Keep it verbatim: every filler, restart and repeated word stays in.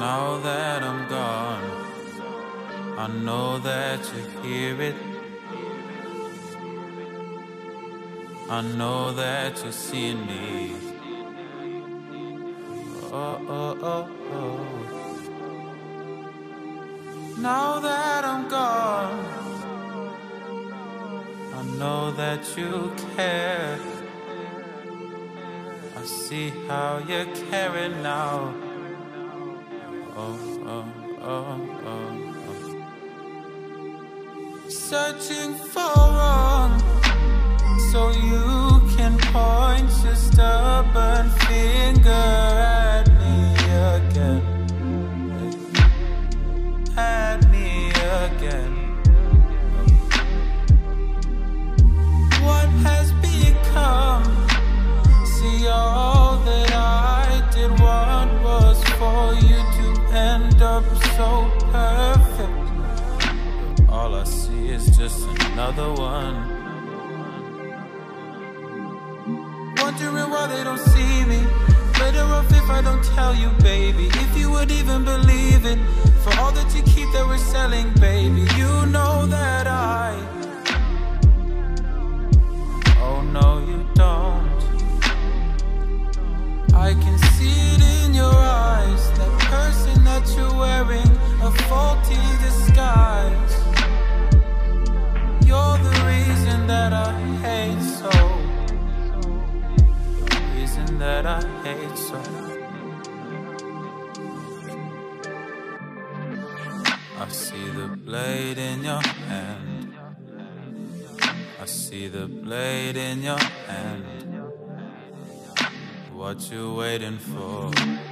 Now that I'm gone, I know that you hear it. I know that you see me. Oh, oh, oh, oh. Now that I'm gone, I know that you care. I see how you carry now. Oh, oh, oh, oh, oh. Searching for wrong, so you can point your stubborn finger at me again, at me again. What has become? See, all that I did want was for you to end up so perfect. All I see is just another one, wondering why they don't see me. Better off if I don't tell you, baby. If you would even believe it. For all that you keep that we're selling, baby. You know that I. Oh no, you don't. I can see it in your eyes. That person that you're wearing, a faulty disguise. You're the reason that I hate so, that I hate so. I see the blade in your hand. I see the blade in your hand. What you waiting for?